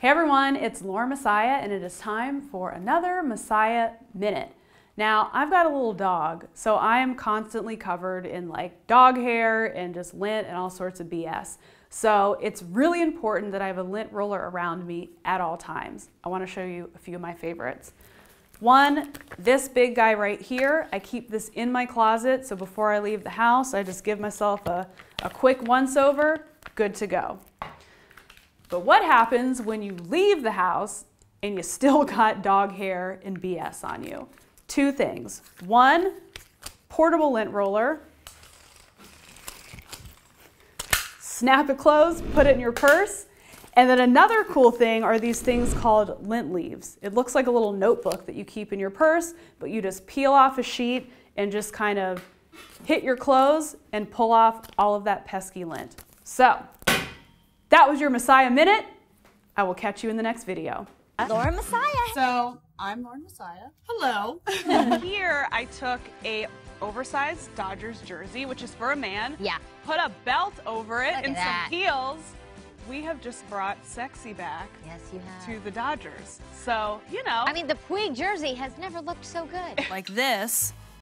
Hey everyone, it's Lauren Messiah and it is time for another Messiah Minute. Now, I've got a little dog, so I am constantly covered in like dog hair and just lint and all sorts of BS. So it's really important that I have a lint roller around me at all times. I want to show you a few of my favorites. One, this big guy right here. I keep this in my closet, so before I leave the house, I just give myself a quick once over, good to go. But what happens when you leave the house and you still got dog hair and BS on you? Two things. One, portable lint roller. Snap it closed, put it in your purse. And then another cool thing are these things called lint leaves. It looks like a little notebook that you keep in your purse, but you just peel off a sheet and just kind of hit your clothes and pull off all of that pesky lint. So, that was your Messiah Minute. I will catch you in the next video. Lauren Messiah. So I'm Lauren Messiah. Hello. Here I took a oversized Dodgers jersey, which is for a man. Yeah. Put a belt over it and some heels. We have just brought sexy back. Yes, you have. To the Dodgers. So, you know. I mean, the Puig jersey has never looked so good. Like this.